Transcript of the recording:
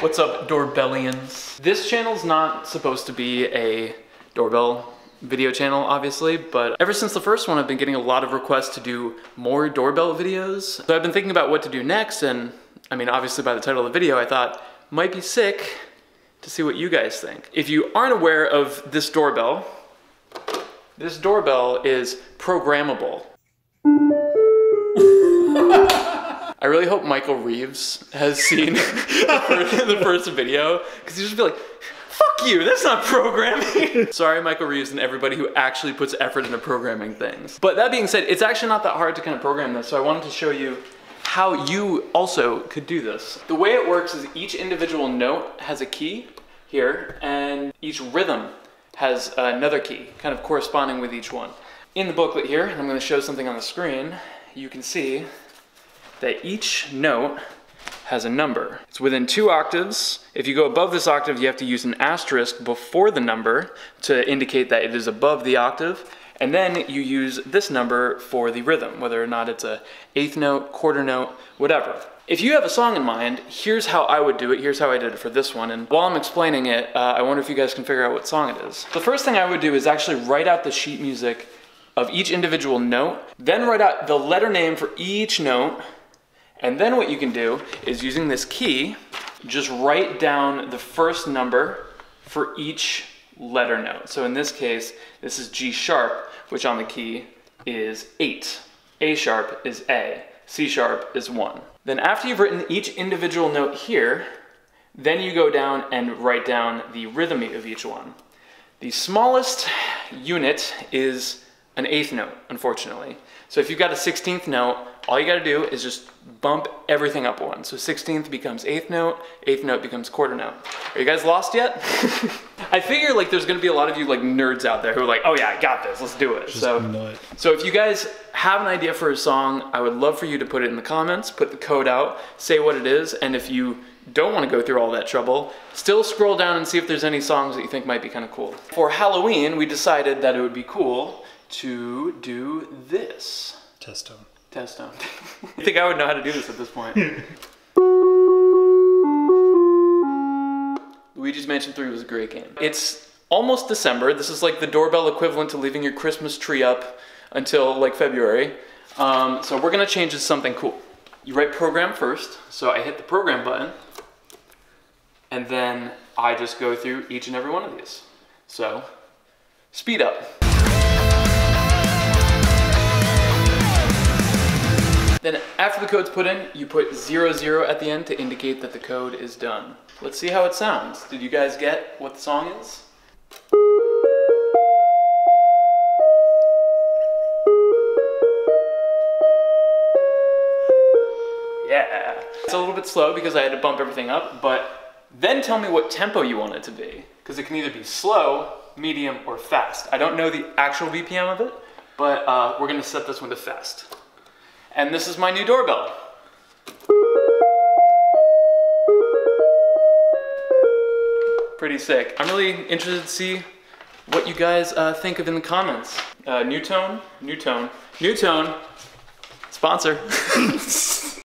What's up, doorbellians? This channel's not supposed to be a doorbell video channel, obviously, but ever since the first one, I've been getting a lot of requests to do more doorbell videos. So I've been thinking about what to do next, and I mean, obviously by the title of the video, I thought, might be sick to see what you guys think. If you aren't aware of this doorbell is programmable. I really hope Michael Reeves has seen the first video, because he'll just be like, fuck you, that's not programming. Sorry, Michael Reeves and everybody who actually puts effort into programming things. But that being said, it's actually not that hard to kind of program this, so I wanted to show you how you also could do this. The way it works is each individual note has a key here, and each rhythm has another key, kind of corresponding with each one. In the booklet here, and I'm gonna show something on the screen, you can see that each note has a number. It's within 2 octaves. If you go above this octave, you have to use an asterisk before the number to indicate that it is above the octave. And then you use this number for the rhythm, whether or not it's a eighth note, quarter note, whatever. If you have a song in mind, here's how I would do it. Here's how I did it for this one. And while I'm explaining it, I wonder if you guys can figure out what song it is. The first thing I would do is actually write out the sheet music of each individual note, then write out the letter name for each note. And then what you can do is, using this key, just write down the first number for each letter note. So in this case, this is G sharp, which on the key is 8. A sharp is A. C sharp is 1. Then after you've written each individual note here, then you go down and write down the rhythm of each one. The smallest unit is an eighth note, unfortunately. So if you've got a 16th note, all you gotta do is just bump everything up 1. So 16th becomes eighth note becomes quarter note. Are you guys lost yet? I figure like there's gonna be a lot of you like nerds out there who are like, oh yeah, I got this, let's do it. So if you guys have an idea for a song, I would love for you to put it in the comments, put the code out, say what it is, and if you don't want to go through all that trouble, still scroll down and see if there's any songs that you think might be kind of cool. For Halloween, we decided that it would be cool to do this. Test tone. I think I would know how to do this at this point. Luigi's Mansion 3 was a great game. It's almost December. This is like the doorbell equivalent to leaving your Christmas tree up until like February. So we're gonna change it to something cool. You write program first. So I hit the program button, and then I just go through each and every one of these. So, speed up. Then after the code's put in, you put 00 at the end to indicate that the code is done. Let's see how it sounds. Did you guys get what the song is? Yeah. It's a little bit slow because I had to bump everything up, but then tell me what tempo you want it to be, because it can either be slow, medium, or fast. I don't know the actual BPM of it, but we're gonna set this one to fast. And this is my new doorbell. Pretty sick. I'm really interested to see what you guys think of in the comments. New tone, sponsor.